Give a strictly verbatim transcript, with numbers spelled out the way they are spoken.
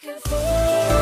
I can feel